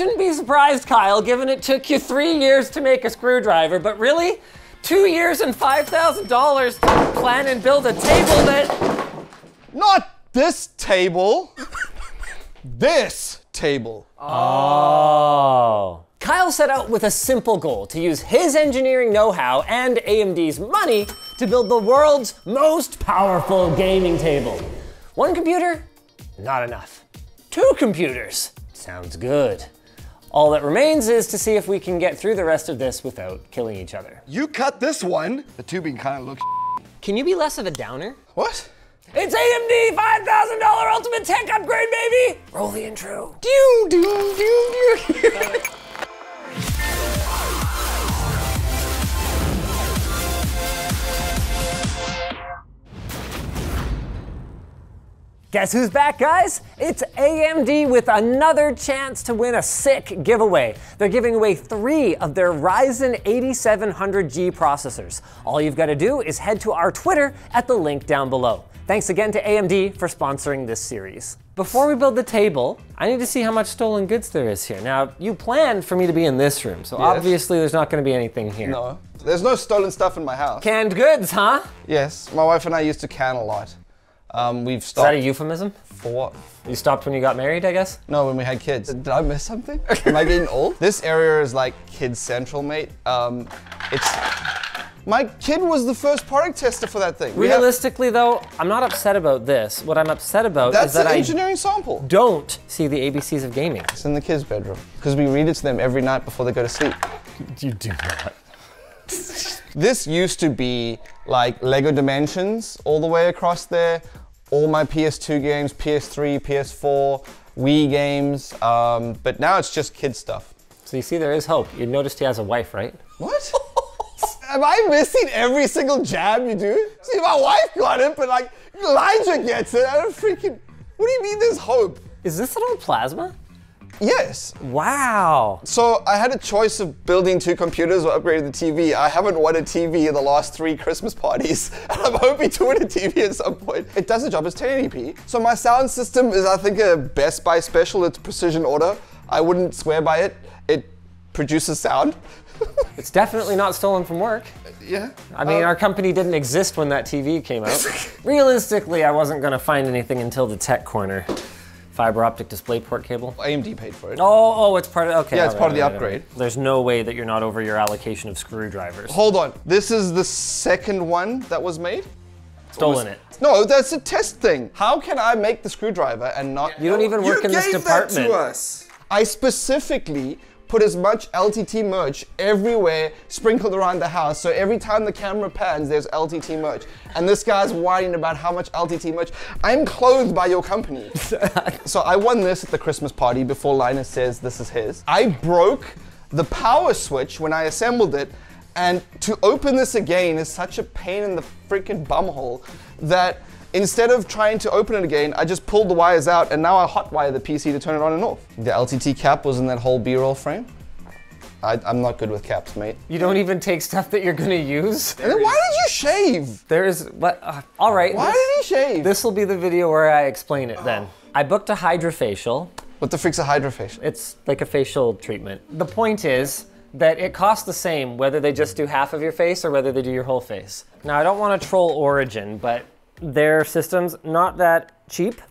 shouldn't be surprised, Kyle, given it took you 3 years to make a screwdriver, but really, 2 years and $5,000 to plan and build a table that... Not this table. This table. Oh. Kyle set out with a simple goal, to use his engineering know-how and AMD's money to build the world's most powerful gaming table. One computer, not enough. Two computers, sounds good. All that remains is to see if we can get through the rest of this without killing each other. You cut this one. The tubing kind of looks Can you be less of a downer? What? It's AMD $5,000 ultimate tech upgrade, baby! Roll the intro. Do do do do. Guess who's back, guys? It's AMD with another chance to win a sick giveaway. They're giving away 3 of their Ryzen 8700G processors. All you've got to do is head to our Twitter at the link down below. Thanks again to AMD for sponsoring this series. Before we build the table, I need to see how much stolen goods there is here. Now, you planned for me to be in this room, so obviously there's not going to be anything here. No, there's no stolen stuff in my house. Canned goods, huh? Yes, my wife and I used to can a lot. We've stopped. Is that a euphemism? For what? You stopped when you got married, I guess? No, when we had kids. Did I miss something? Am I getting old? This area is like Kid Central, mate. It's... My kid was the first product tester for that thing. Realistically, though, I'm not upset about this. What I'm upset about is that I don't see the ABCs of gaming. It's in the kids' bedroom. Because we read it to them every night before they go to sleep. You do not. This used to be like Lego Dimensions all the way across there. All my PS2 games, PS3, PS4, Wii games, but now it's just kid stuff. So you see there is hope. You noticed he has a wife, right? What? Am I missing every single jab you do? See, my wife got it, but like Elijah gets it. I don't freaking... What do you mean there's hope? Is this an old plasma? Yes. Wow. So I had a choice of building 2 computers or upgrading the TV. I haven't won a TV in the last 3 Christmas parties, and I'm hoping to win a TV at some point. It does the job as 1080p. So my sound system is, I think, a Best Buy special. It's precision audio. I wouldn't swear by it. It produces sound. It's definitely not stolen from work. Yeah. I mean, our company didn't exist when that TV came out. Realistically, I wasn't going to find anything until the tech corner. Fiber optic display port cable. AMD paid for it. Oh, it's part of, okay. Yeah, it's part of the upgrade. There's no way that you're not over your allocation of screwdrivers. Hold on, this is the second one that was made? Stolen it. No, that's a test thing. How can I make the screwdriver and not? You don't even work in this department. You gave that to us. I specifically put as much LTT merch everywhere, sprinkled around the house, so every time the camera pans, there's LTT merch. And this guy's whining about how much LTT merch. I'm clothed by your company. So I won this at the Christmas party before Linus says this is his. I broke the power switch when I assembled it, and to open this again is such a pain in the freaking bumhole that instead of trying to open it again, I just pulled the wires out and now I hotwire the PC to turn it on and off. The LTT cap was in that whole B-roll frame. I'm not good with caps, mate. You don't even take stuff that you're gonna use? Why did you shave? There is, all right. Why did he shave? This will be the video where I explain it then. I booked a hydrofacial. What the freak's a hydrofacial? It's like a facial treatment. The point is that it costs the same whether they just do half of your face or whether they do your whole face. Now, I don't wanna troll Origin, but their system's not that cheap.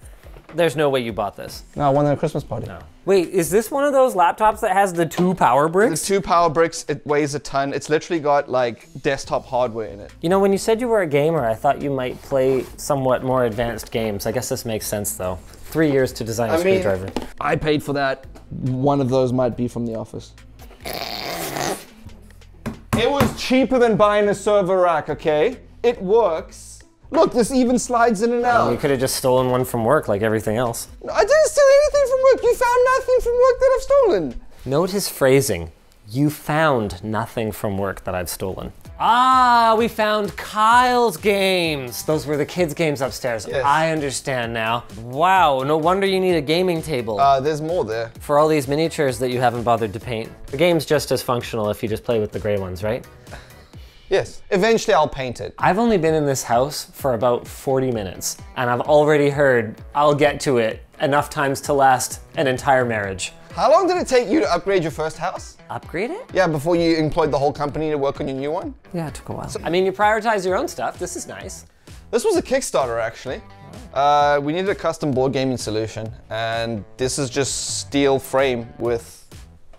There's no way you bought this. No, I won at a Christmas party. No. Wait, is this one of those laptops that has the 2 power bricks? The 2 power bricks, it weighs a ton. It's literally got like desktop hardware in it. You know, when you said you were a gamer, I thought you might play somewhat more advanced games. I guess this makes sense though. 3 years to design a screwdriver. I paid for that. One of those might be from The Office. It was cheaper than buying a server rack, okay? It works. Look, this even slides in and out. You could have just stolen one from work like everything else. No, I didn't steal anything from work. You found nothing from work that I've stolen. Note his phrasing. You found nothing from work that I've stolen. Ah, we found Kyle's games. Those were the kids' games upstairs. Yes. I understand now. Wow, no wonder you need a gaming table. There's more there. For all these miniatures that you haven't bothered to paint. The game's just as functional if you just play with the gray ones, right? Yes, eventually I'll paint it. I've only been in this house for about 40 minutes and I've already heard I'll get to it enough times to last an entire marriage. How long did it take you to upgrade your first house? Upgrade it? Yeah, before you employed the whole company to work on your new one? Yeah, it took a while. So, I mean, you prioritize your own stuff. This is nice. This was a Kickstarter, actually. We needed a custom board gaming solution, and this is just steel frame with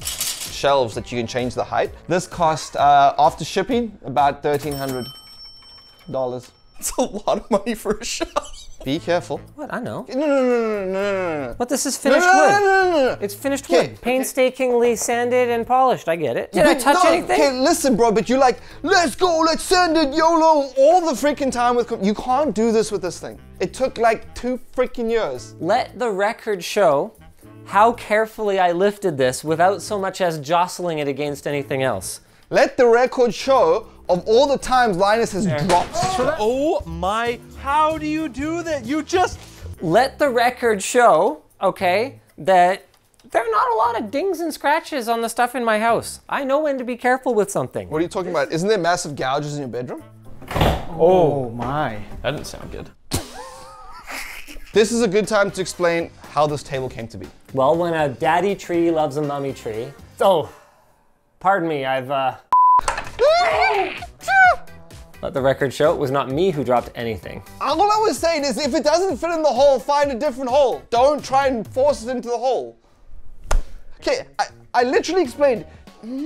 shelves that you can change the height. This cost, after shipping, about $1,300. It's a lot of money for a shelf. Be careful. What? I know. No. But this is finished wood. No. It's finished wood. Painstakingly sanded and polished. I get it. Did I touch anything? Okay, listen, bro, but you're like, let's go, let's send it, YOLO, all the freaking time with... You can't do this with this thing. It took like 2 freaking years. Let the record show how carefully I lifted this without so much as jostling it against anything else. Let the record show of all the times Linus has dropped. Oh my, how do you do that? You just... Let the record show, okay, that there are not a lot of dings and scratches on the stuff in my house. I know when to be careful with something. What are you talking about? Isn't there massive gouges in your bedroom? Oh my. That didn't sound good. This is a good time to explain how this table came to be. Well, when a daddy tree loves a mummy tree. Oh, pardon me, I've let the record show, it was not me who dropped anything. All I was saying is if it doesn't fit in the hole, find a different hole. Don't try and force it into the hole. Okay, I literally explained.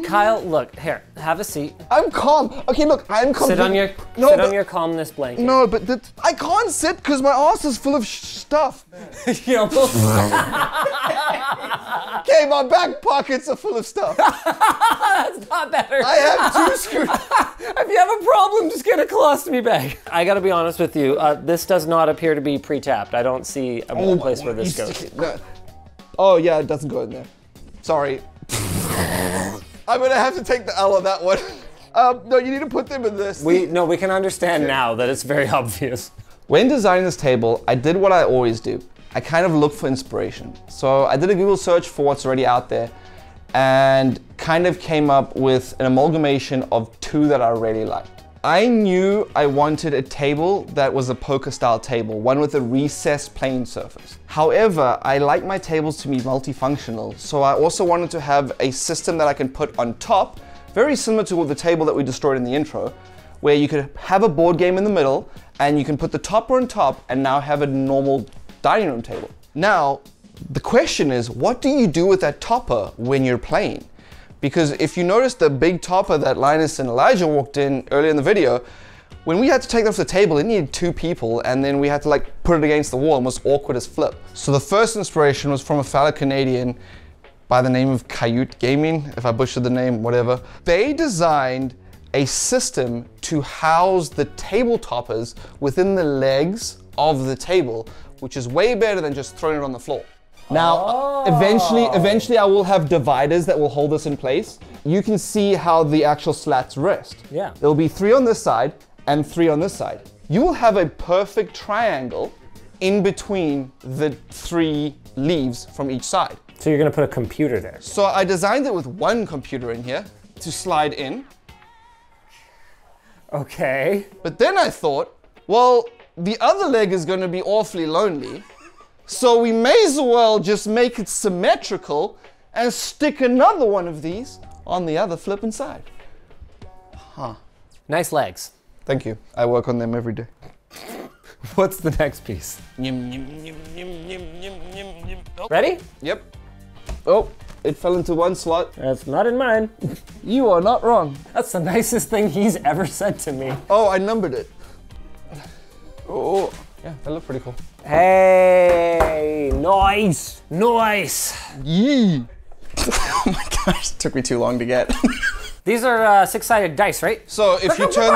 Kyle, look, here, have a seat. I'm calm. Okay, look, I'm calm. Sit on your, sit on your calmness blanket. No, but I can't sit because my ass is full of stuff. You almost... Okay, my back pockets are full of stuff. That's not better. I have 2 screws. If you have a problem, just get a colostomy bag. I gotta be honest with you, this does not appear to be pre-tapped. I don't see a place where this goes. No. Oh yeah, it doesn't go in there. Sorry. I'm gonna have to take the L on that one. No, you need to put them in this. We can understand now that it's very obvious. When designing this table, I did what I always do. I kind of looked for inspiration. So I did a Google search for what's already out there and kind of came up with an amalgamation of 2 that I really liked. I knew I wanted a table that was a poker style table, one with a recessed plane surface. However, I like my tables to be multifunctional, so I also wanted to have a system that I can put on top, very similar to the table that we destroyed in the intro, where you could have a board game in the middle and you can put the topper on top and now have a normal dining room table. Now, the question is, what do you do with that topper when you're playing? Because if you notice the big topper that Linus and Elijah walked in earlier in the video, when we had to take that off the table, it needed 2 people, and then we had to like put it against the wall and was awkward as flip. So the first inspiration was from a fellow Canadian by the name of Kaiyoot Gaming, if I butchered the name, whatever. They designed a system to house the table toppers within the legs of the table, which is way better than just throwing it on the floor. Now, eventually I will have dividers that will hold this in place. You can see how the actual slats rest. Yeah. There'll be 3 on this side and 3 on this side. You will have a perfect triangle in between the 3 leaves from each side. So you're gonna put a computer there. So I designed it with 1 computer in here to slide in. Okay. But then I thought, well, the other leg is gonna be awfully lonely. So we may as well just make it symmetrical and stick another one of these on the other flipping side. Huh. Nice legs. Thank you. I work on them every day. What's the next piece? Ready? Yep. Oh, it fell into one slot. That's not in mine. You are not wrong. That's the nicest thing he's ever said to me. Oh, I numbered it. Oh, yeah, that looked pretty cool. Hey, nice, nice. Yee. Oh my gosh, it took me too long to get. These are 6-sided dice, right? So if you turn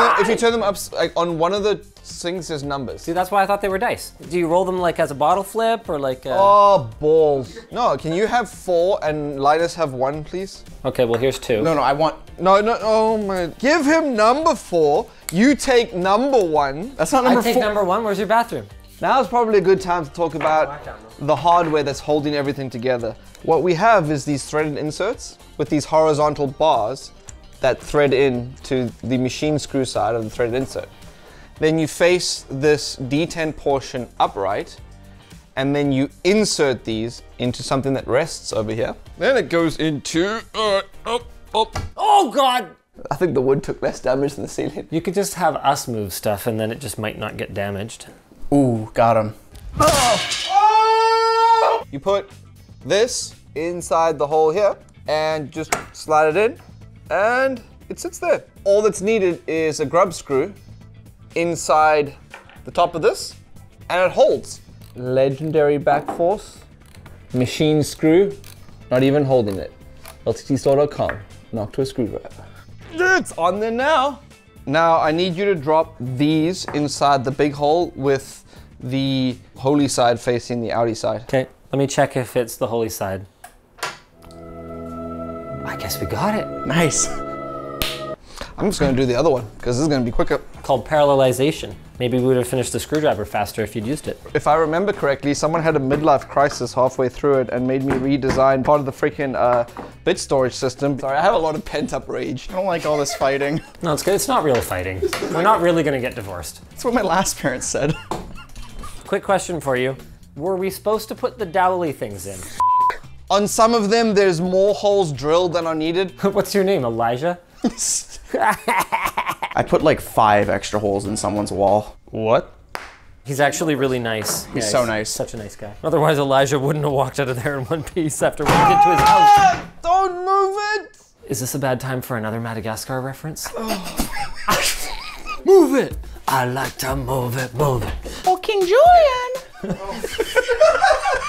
them, up, like on one of the things, there's numbers. See, that's why I thought they were dice. Do you roll them like as a bottle flip or like? Oh balls! No, can you have 4 and Linus have 1, please? Okay, well here's 2. No, I want oh my! Give him number 4. You take number 1. That's not number 4. I take number 1. Where's your bathroom? Now is probably a good time to talk about the hardware that's holding everything together. What we have is these threaded inserts with these horizontal bars that thread in to the machine screw side of the threaded insert. Then you face this D10 portion upright and then you insert these into something that rests over here. Then it goes into, oh God! I think the wood took less damage than the ceiling. You could just have us move stuff and then it just might not get damaged. Ooh, got him. Oh! Oh! You put this inside the hole here and just slide it in and it sits there. All that's needed is a grub screw inside the top of this and it holds. Legendary back force, machine screw, not even holding it. Lttstore.com, knock to a screwdriver. It's on there now. Now I need you to drop these inside the big hole with the holy side facing the outy side. Okay, let me check if it's the holy side. I guess we got it. Nice. I'm just gonna do the other one because this is gonna be quicker. Called parallelization. Maybe we would have finished the screwdriver faster if you'd used it. If I remember correctly, someone had a midlife crisis halfway through it and made me redesign part of the freaking bit storage system. Sorry, I have a lot of pent up rage. I don't like all this fighting. No, it's good. It's not real fighting. We're not really gonna get divorced. That's what my last parents said. Quick question for you. Were we supposed to put the dowel-y things in? On some of them, there's more holes drilled than are needed. What's your name, Elijah? I put like 5 extra holes in someone's wall. What? He's actually really nice. He's so nice. Such a nice guy. Otherwise, Elijah wouldn't have walked out of there in one piece after we get to his house. Don't move it! Is this a bad time for another Madagascar reference? Oh. Move it! I like to move it, move it. Oh, King Julian! Oh.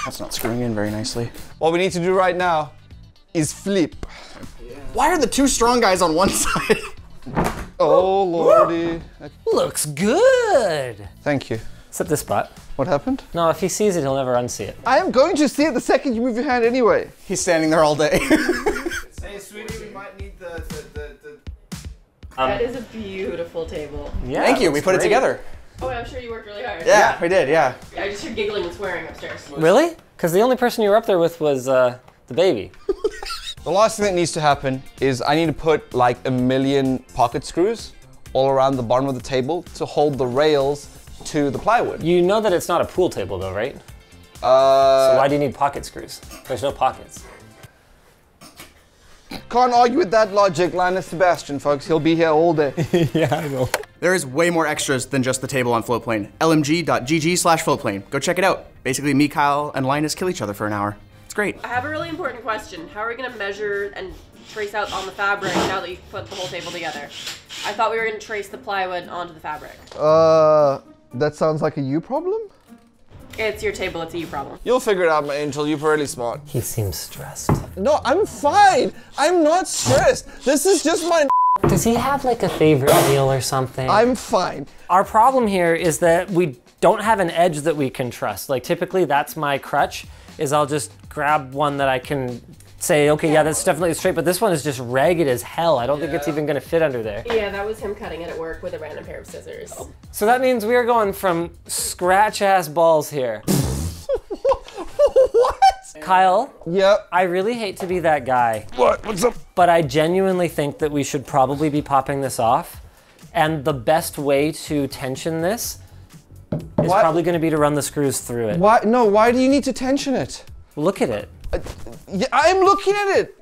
That's not screwing in very nicely. What we need to do right now is flip. Yeah. Why are the two strong guys on one side? Oh lordy. Looks good. Thank you. Except this spot. What happened? No, if he sees it, he'll never unsee it. I am going to see it the second you move your hand anyway. He's standing there all day. Hey, sweetie, we might need the... That is a beautiful table. Yeah, thank you, we put it together. Oh, I'm sure you worked really hard. Yeah, we did, yeah. I just heard giggling and swearing upstairs. Really? Because the only person you were up there with was the baby. The last thing that needs to happen is I need to put like a million pocket screws all around the bottom of the table to hold the rails to the plywood. You know that it's not a pool table though, right? So why do you need pocket screws? There's no pockets. Can't argue with that logic, Linus Sebastian, folks. He'll be here all day. Yeah, I will. There is way more extras than just the table on Floatplane. lmg.gg/Floatplane. Go check it out. Basically, me, Kyle, and Linus kill each other for an hour. It's great. I have a really important question. How are we gonna measure and trace out on the fabric now that you've put the whole table together? I thought we were gonna trace the plywood onto the fabric. That sounds like a you problem? It's your table, it's a you problem. You'll figure it out, my angel, you're really smart. He seems stressed. No, I'm fine. I'm not stressed. This is just my... Does he have like a favorite meal or something? I'm fine. Our problem here is that we don't have an edge that we can trust. Like typically that's my crutch, is I'll just grab one that I can say, okay, yeah, that's definitely straight, but this one is just ragged as hell. I don't think it's even gonna fit under there. Yeah, that was him cutting it at work with a random pair of scissors. Oh. So that means we are going from scratch-ass balls here. What? Kyle, yep. I really hate to be that guy. What? What's up? But I genuinely think that we should probably be popping this off, and the best way to tension this is probably gonna be to run the screws through it. Why? No, why do you need to tension it? Look at it. Yeah, I'm looking at it!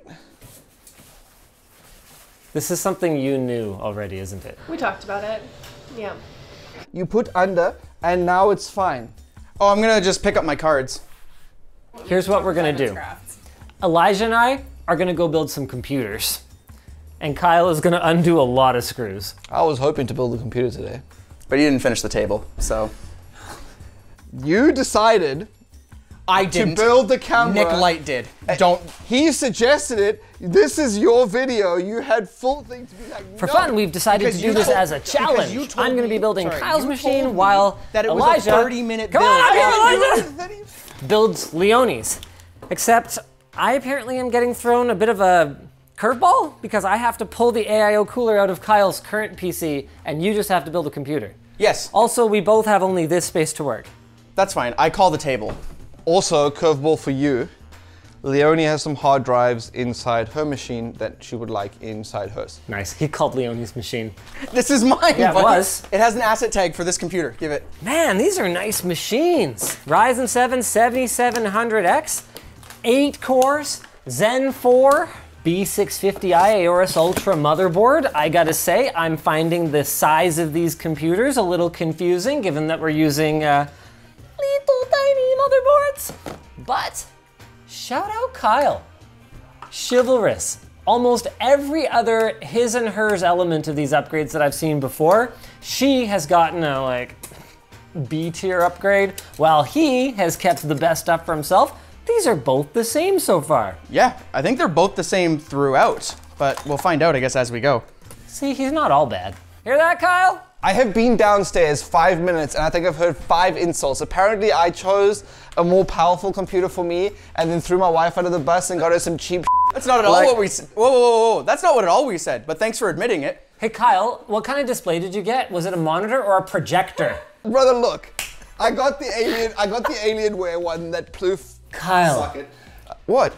This is something you knew already, isn't it? We talked about it, yeah. You put under, and now it's fine. Oh, I'm gonna just pick up my cards. Here's what we're gonna do. Elijah and I are gonna go build some computers. And Kyle is gonna undo a lot of screws. I was hoping to build a computer today. But you didn't finish the table, so. You decided I didn't. To build the camera. Nick Light did. Don't. He suggested it. This is your video. You had full thing to be like, For fun, we've decided to do this as a challenge. I'm going to be building Kyle's machine while Elijah... 30-minute build. Come on up here, Elijah! Builds Leonie's. Except I apparently am getting thrown a bit of a curveball because I have to pull the AIO cooler out of Kyle's current PC and you just have to build a computer. Yes. Also, we both have only this space to work. That's fine. I call the table. Also, curveball for you. Leonie has some hard drives inside her machine that she would like inside hers. Nice. He called Leonie's machine. This is mine. Yeah, it was. It has an asset tag for this computer. Give it. Man, these are nice machines. Ryzen 7 7700X, 8 cores, Zen 4, B650i Aorus Ultra motherboard. I gotta say, I'm finding the size of these computers a little confusing given that we're using little tiny motherboards, but shout out Kyle. Chivalrous. Almost every other his and hers element of these upgrades that I've seen before, she has gotten a like B tier upgrade, while he has kept the best stuff for himself. These are both the same so far. Yeah, I think they're both the same throughout, but we'll find out, I guess, as we go. See, he's not all bad. Hear that, Kyle? I have been downstairs 5 minutes and I think I've heard 5 insults. Apparently I chose a more powerful computer for me and then threw my wife under the bus and got her some cheap That's not at all what we said. Whoa, whoa, whoa, that's not what at all we said, but thanks for admitting it. Hey Kyle, what kind of display did you get? Was it a monitor or a projector? Brother, look, I got the Alienware one that ploof. Kyle. Suck it. What?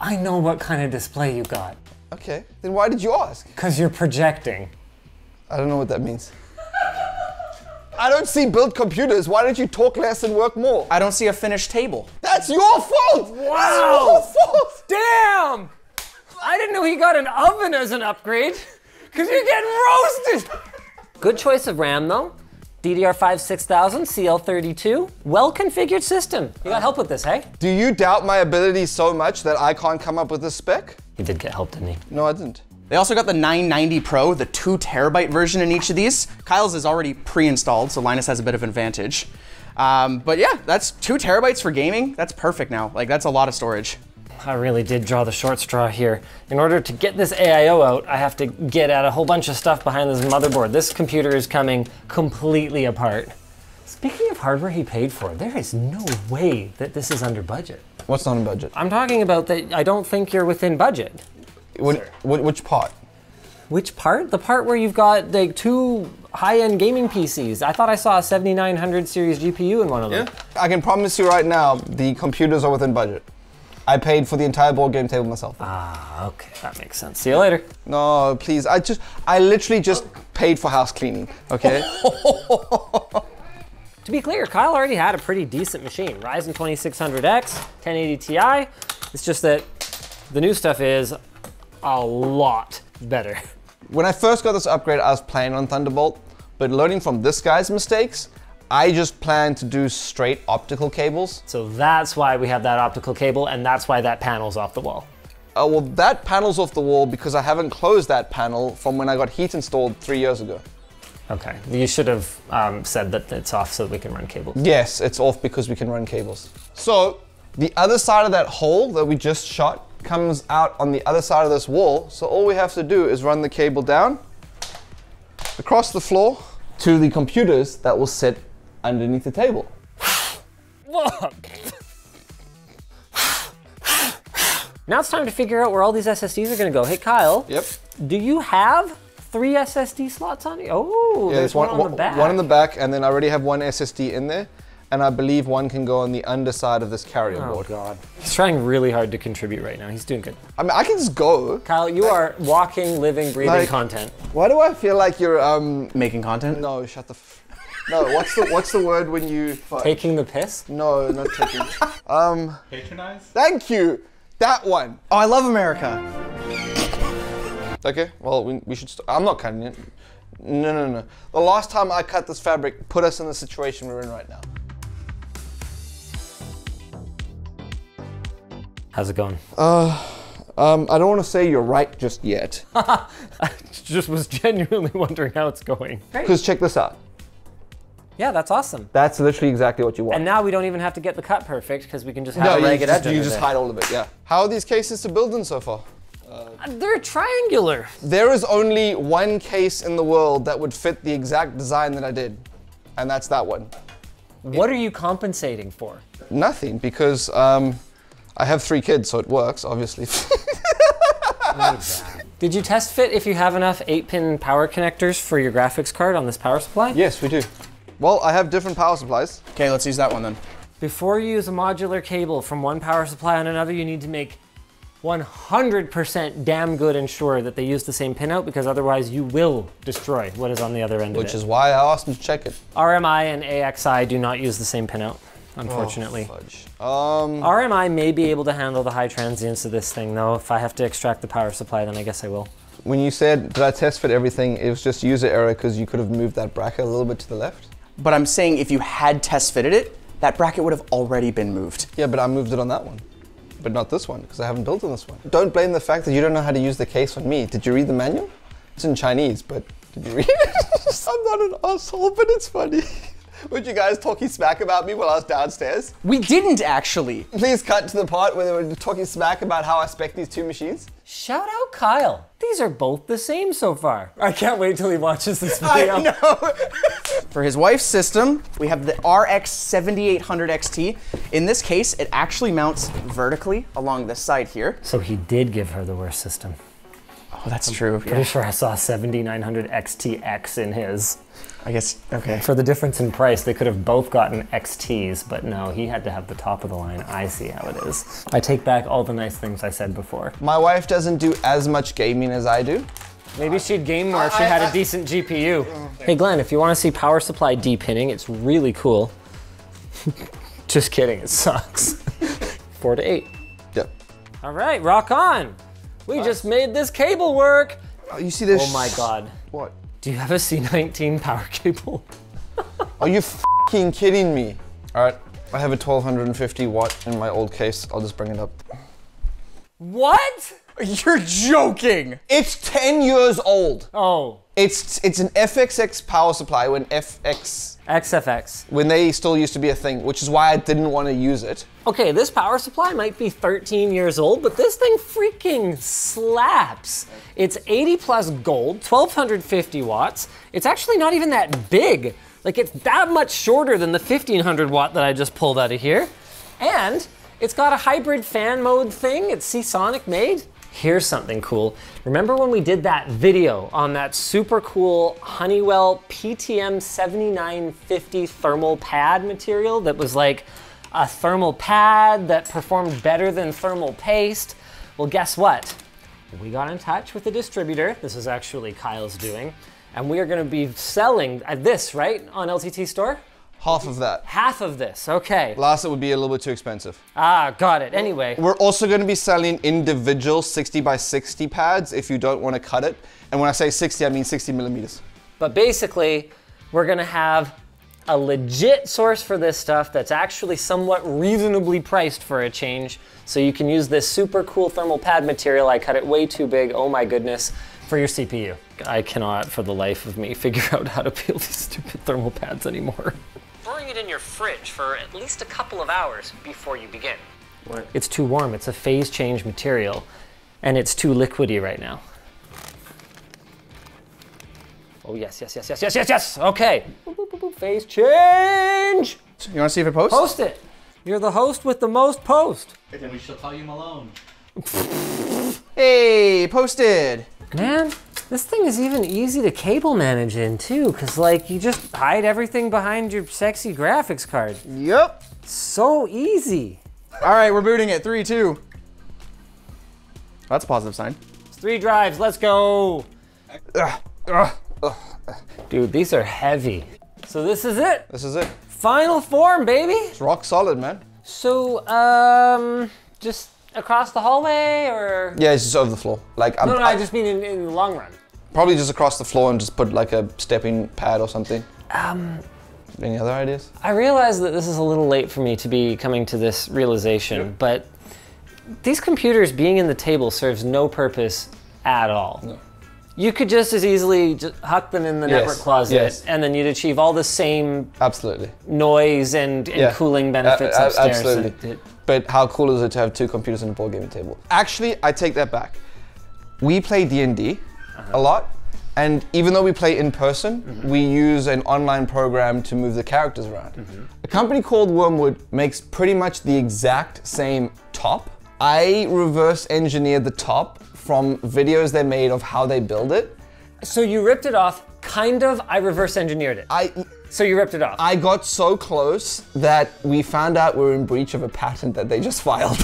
I know what kind of display you got. Okay, then why did you ask? Because you're projecting. I don't know what that means. I don't see built computers. Why don't you talk less and work more? I don't see a finished table. That's your fault! Wow! That's your fault! Damn! I didn't know he got an oven as an upgrade. Because you're getting roasted! Good choice of RAM though. DDR5 6000 CL32. Well-configured system. You got help with this, hey? Do you doubt my ability so much that I can't come up with a spec? You did get help, didn't you? No, I didn't. They also got the 990 Pro, the 2 terabyte version in each of these. Kyle's is already pre-installed, so Linus has a bit of an advantage. But yeah, that's 2 terabytes for gaming. That's perfect now. Like, that's a lot of storage. I really did draw the short straw here. In order to get this AIO out, I have to get at a whole bunch of stuff behind this motherboard. This computer is coming completely apart. Speaking of hardware he paid for, there is no way that this is under budget. What's not on budget? I'm talking about that I don't think you're within budget. Which part? Which part? The part where you've got like 2 high-end gaming PCs. I thought I saw a 7900 series GPU in one of them. Yeah. I can promise you right now, the computers are within budget. I paid for the entire board game table myself. Ah, okay, that makes sense. See you later. No, please, I literally just paid for house cleaning, okay? To be clear, Kyle already had a pretty decent machine. Ryzen 2600X, 1080 Ti. It's just that the new stuff is a lot better. When I first got this upgrade, I was playing on Thunderbolt, but learning from this guy's mistakes, I just plan to do straight optical cables. So that's why we have that optical cable, and that's why that panel's off the wall. Well, that panel's off the wall because I haven't closed that panel from when I got heat installed 3 years ago. Okay, you should have said that it's off so that we can run cables. Yes, it's off because we can run cables. So the other side of that hole that we just shot comes out on the other side of this wall. So all we have to do is run the cable down, across the floor, to the computers that will sit underneath the table. Now it's time to figure out where all these SSDs are gonna go. Hey Kyle, yep. Do you have 3 SSD slots on you? Oh, yeah, there's one on the back. One in the back, and then I already have 1 SSD in there, and I believe 1 can go on the underside of this carrier board. Oh God. He's trying really hard to contribute right now. He's doing good. I mean, I can just go. Kyle, you are walking, living, breathing content. Why do I feel like you're making content? No, shut the f— No, what's the word when you fuck? Taking the piss? No, not taking. Patronize? Thank you. That one. Oh, I love America. Okay, well, we should I'm not cutting it. No, no, no. The last time I cut this fabric put us in the situation we're in right now. How's it going? I don't want to say you're right just yet. I just was genuinely wondering how it's going. Because check this out. Yeah, that's awesome. That's literally exactly what you want. And now we don't even have to get the cut perfect because we can just have a ragged edge. You just hide all of it, yeah. How are these cases to build in so far? They're triangular. There is only 1 case in the world that would fit the exact design that I did, and that's that one. What are you compensating for? Nothing, because I have 3 kids, so it works, obviously. Did you test fit if you have enough 8-pin power connectors for your graphics card on this power supply? Yes, we do. Well, I have different power supplies. Okay, let's use that one then. Before you use a modular cable from one power supply on another, you need to make 100% damn good ensure that they use the same pinout, because otherwise you will destroy what is on the other end of it. Which is why I asked them to check it. RMI and AXI do not use the same pinout, unfortunately. Oh, fudge. RMI may be able to handle the high transients of this thing though. If I have to extract the power supply, then I guess I will. When you said, did I test fit everything, it was just user error because you could have moved that bracket a little bit to the left. But I'm saying if you had test fitted it, that bracket would have already been moved. Yeah, but I moved it on that one. But not this one, because I haven't built on this one. Don't blame the fact that you don't know how to use the case on me. Did you read the manual? It's in Chinese, but did you read it? I'm not an asshole, but it's funny. Were you guys talking smack about me while I was downstairs? We didn't actually. Please cut to the part where they were talking smack about how I spec these two machines. Shout out Kyle. These are both the same so far. I can't wait till he watches this video. I know. For his wife's system, we have the RX 7800 XT. In this case, it actually mounts vertically along this side here. So he did give her the worst system. Oh, that's true. I'm pretty sure I saw 7900 XTX in his. I guess, okay. For the difference in price, they could have both gotten XTs, but no, he had to have the top of the line. I see how it is. I take back all the nice things I said before. My wife doesn't do as much gaming as I do. Maybe she'd game more if she had a decent GPU. Hey Glenn, if you want to see power supply depinning, it's really cool. Just kidding, it sucks. 4 to 8. Yep. All right, rock on. We just made this cable work. Oh, you see this? Oh my God. What? Do you have a C19 power cable? Are you f***ing kidding me? All right, I have a 1250 watt in my old case. I'll just bring it up. What? You're joking. It's 10 years old. Oh. It's an FXX power supply when XFX. When they still used to be a thing, which is why I didn't want to use it. Okay, this power supply might be 13 years old, but this thing freaking slaps. It's 80 plus gold, 1250 watts. It's actually not even that big. Like it's that much shorter than the 1500 watt that I just pulled out of here. And it's got a hybrid fan mode thing. It's Seasonic made. Here's something cool. Remember when we did that video on that super cool Honeywell PTM 7950 thermal pad material that was like a thermal pad that performed better than thermal paste? Well, guess what? We got in touch with the distributor. This is actually Kyle's doing. And we are gonna be selling this, right, on LTT Store? Half of that. Half of this, okay. Last, it would be a little bit too expensive. Ah, got it, anyway. We're also gonna be selling individual 60 by 60 pads if you don't wanna cut it. And when I say 60, I mean 60 millimeters. But basically, we're gonna have a legit source for this stuff that's actually somewhat reasonably priced for a change. So you can use this super cool thermal pad material. I cut it way too big, oh my goodness, for your CPU. I cannot, for the life of me, figure out how to peel these stupid thermal pads anymore. It in your fridge for at least a couple of hours before you begin. What? It's too warm, it's a phase change material, and it's too liquidy right now. Oh yes, yes, yes, yes, yes, yes, yes, okay. Boop, boop, boop, boop. Phase change! You wanna see if it posts? Post it! You're the host with the most post. Then we shall call you Malone. Hey, posted! Man. This thing is even easy to cable manage in too, cause like you just hide everything behind your sexy graphics card. Yep. So easy. All right, we're booting it, 3, 2. That's a positive sign. It's 3 drives, let's go. Dude, these are heavy. So this is it. This is it. Final form, baby. It's rock solid, man. So, just across the hallway or? Yeah, it's just over the floor. Like I'm, no, I just mean in the long run. Probably just across the floor and just put like a stepping pad or something. Any other ideas? I realize that this is a little late for me to be coming to this realization, yep, but these computers being in the table serves no purpose at all. No. You could just as easily just huck them in the network closet, and then you'd achieve all the same noise and cooling benefits upstairs. Absolutely. But how cool is it to have 2 computers on a board gaming table? Actually, I take that back. We play D&D a lot, and even though we play in person, we use an online program to move the characters around. A company called Wyrmwood makes pretty much the exact same top. I reverse engineered the top from videos they made of how they build it. So you ripped it off, kind of, I reverse engineered it. I So you ripped it off? I got so close that we found out we were in breach of a patent that they just filed.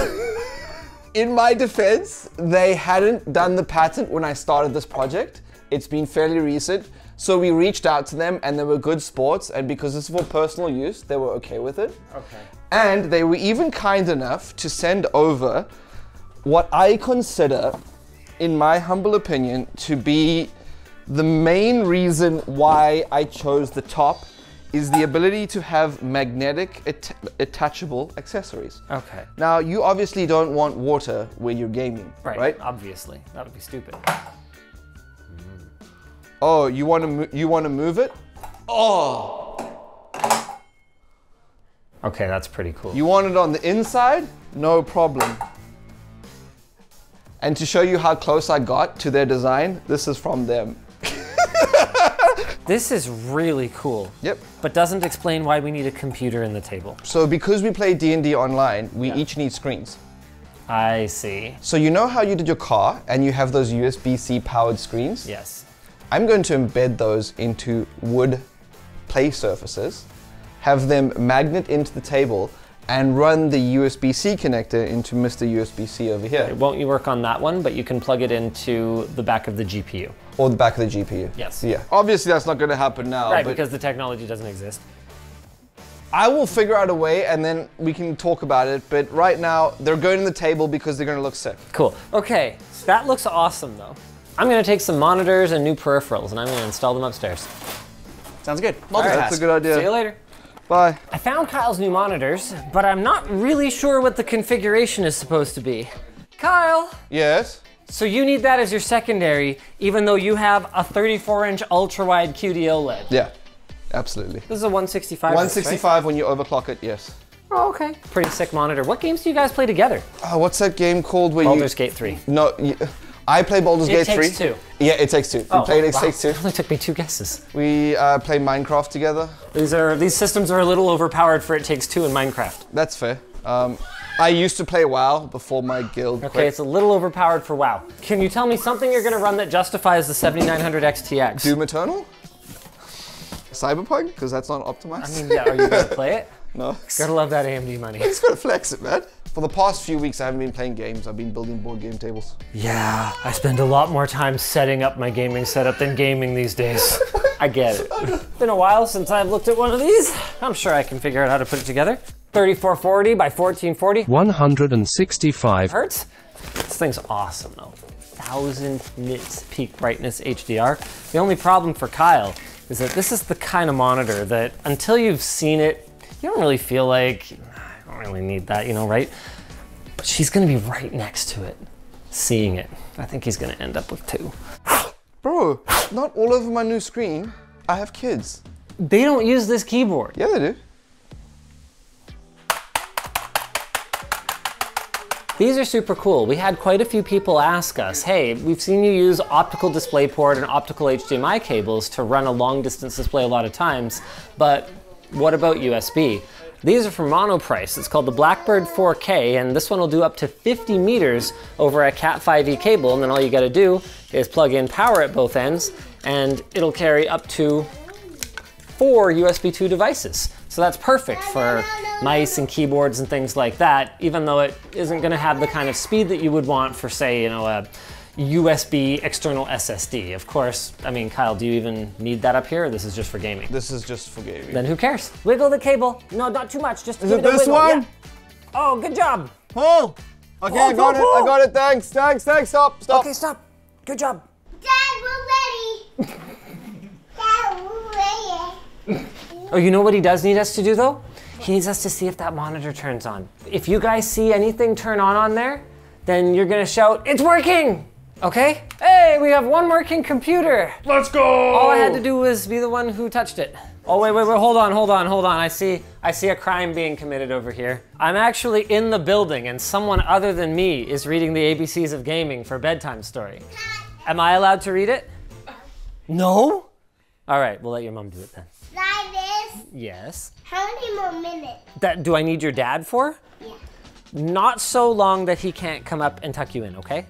In my defense, they hadn't done the patent when I started this project. It's been fairly recent. So we reached out to them and they were good sports, and because this is for personal use, they were okay with it. Okay. And they were even kind enough to send over what I consider, in my humble opinion, to be the main reason why I chose the top is the ability to have magnetic attachable accessories. Okay. Now, you obviously don't want water where you're gaming, right? Obviously, that would be stupid. Oh, you want to move it? Oh! Okay, that's pretty cool. You want it on the inside? No problem. And to show you how close I got to their design, this is from them. This is really cool. Yep. But doesn't explain why we need a computer in the table. So because we play D&D online, we each need screens. I see. So you know how you did your car and you have those USB-C powered screens? Yes. I'm going to embed those into wood play surfaces, have them magnet into the table, and run the USB-C connector into Mr. USB-C over here. It won't work on that one, but you can plug it into the back of the GPU. Or the back of the GPU. Yes. Yeah. Obviously that's not gonna happen now. Right, because the technology doesn't exist. I will figure out a way and then we can talk about it, but right now they're going to the table because they're gonna look sick. Cool. Okay, that looks awesome though. I'm gonna take some monitors and new peripherals and I'm gonna install them upstairs. Sounds good. Multitask. All right, that's a good idea. See you later. Bye. I found Kyle's new monitors, but I'm not really sure what the configuration is supposed to be. Kyle? Yes? So you need that as your secondary, even though you have a 34-inch ultra-wide QD OLED. Yeah, absolutely. This is a 165. 165 right? When you overclock it, yes. Oh, okay. Pretty sick monitor. What games do you guys play together? What's that game called where Baldur's Gate 3. No. I play Baldur's Gate 3. It takes two. Yeah, it takes two. Oh, we played It Takes Two. It only took me two guesses. We play Minecraft together. These systems are a little overpowered for It Takes Two in Minecraft. That's fair. I used to play WoW before my guild quit. Okay, it's a little overpowered for WoW. Can you tell me something you're gonna run that justifies the 7900 XTX? Doom Eternal? Cyberpunk? Because that's not optimized. I mean, yeah, are you gonna play it? No. Gotta love that AMD money. It's gotta flex it, man. For the past few weeks, I haven't been playing games. I've been building board game tables. Yeah, I spend a lot more time setting up my gaming setup than gaming these days. I get it. It's been a while since I've looked at one of these. I'm sure I can figure out how to put it together. 3440 by 1440. 165 hertz. This thing's awesome though. 1000 nits peak brightness HDR. The only problem for Kyle is that this is the kind of monitor that until you've seen it, you don't really feel like, I don't really need that, you know, right? But she's gonna be right next to it, seeing it. I think he's gonna end up with two. Bro, not all over my new screen. I have kids. They don't use this keyboard. Yeah, they do. These are super cool. We had quite a few people ask us, hey, we've seen you use optical DisplayPort and optical HDMI cables to run a long distance display a lot of times, but what about USB? These are from Monoprice. It's called the Blackbird 4K, and this one will do up to 50 meters over a Cat 5e cable, and then all you gotta do is plug in power at both ends, and it'll carry up to 4 USB 2 devices. So that's perfect for mice and keyboards and things like that, even though it isn't gonna have the kind of speed that you would want for, say, you know, a USB external SSD. Of course, I mean, Kyle, do you even need that up here, or this is just for gaming? This is just for gaming. Then who cares? Wiggle the cable. No, not too much, just Is it this one? Yeah. Oh, good job. Oh, okay, I got it, I got it, thanks, thanks, thanks, stop, stop. Okay, stop, good job. Dad, we're ready. Dad, we're ready. Oh, you know what he does need us to do, though? He needs us to see if that monitor turns on. If you guys see anything turn on there, then you're gonna shout, it's working! Okay? Hey, we have one working computer. Let's go! All I had to do was be the one who touched it. Oh, wait, wait, wait, hold on, hold on, hold on. I see a crime being committed over here. I'm actually in the building and someone other than me is reading the ABCs of gaming for bedtime story. Am I allowed to read it? No? All right, we'll let your mom do it then. Like this? Yes. How many more minutes? That, do I need your dad for? Yeah. Not so long that he can't come up and tuck you in, okay?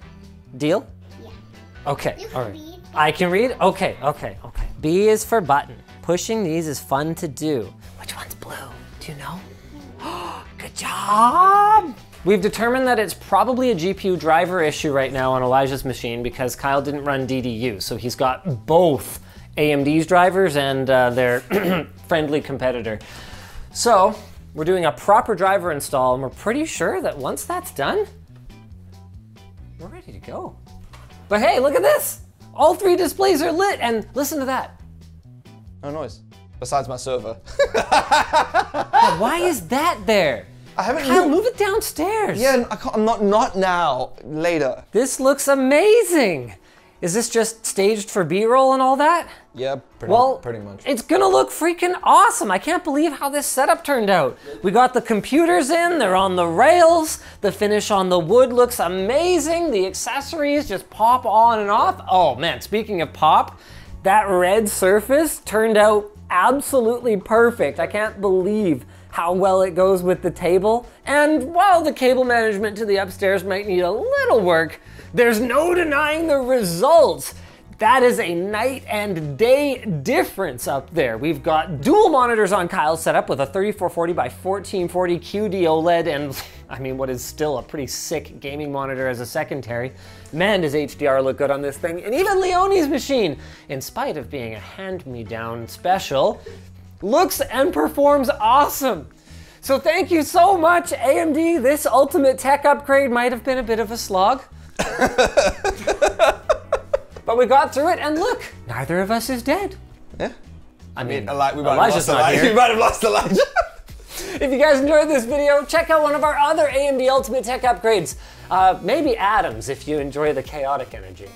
Deal? Okay, all right. I can read? Okay, okay, okay. B is for button. Pushing these is fun to do. Which one's blue? Do you know? Good job! We've determined that it's probably a GPU driver issue right now on Elijah's machine because Kyle didn't run DDU, so he's got both AMD's drivers and their friendly competitor. So we're doing a proper driver install, and we're pretty sure that once that's done, we're ready to go. But hey, look at this! All three displays are lit, and listen to that. No noise, besides my server. Now, why is that there? I haven't Kyle, move it downstairs. Yeah, I can't, I'm not now, later. This looks amazing. Is this just staged for B-roll and all that? Yeah, pretty much. It's gonna look freaking awesome. I can't believe how this setup turned out. We got the computers in, they're on the rails. The finish on the wood looks amazing. The accessories just pop on and off. Oh man, speaking of pop, that red surface turned out absolutely perfect. I can't believe how well it goes with the table. And while the cable management to the upstairs might need a little work, there's no denying the results. That is a night and day difference up there. We've got dual monitors on Kyle's setup with a 3440 by 1440 QD OLED and I mean what is still a pretty sick gaming monitor as a secondary. Man, does HDR look good on this thing, and even Leone's machine, in spite of being a hand-me-down special, looks and performs awesome. So thank you so much, AMD. This ultimate tech upgrade might have been a bit of a slog. But we got through it, and look, neither of us is dead. Yeah. I mean like, we might Elijah's have lost Elijah. We might have lost Elijah. If you guys enjoyed this video, check out one of our other AMD Ultimate Tech Upgrades. Maybe Adam's if you enjoy the chaotic energy.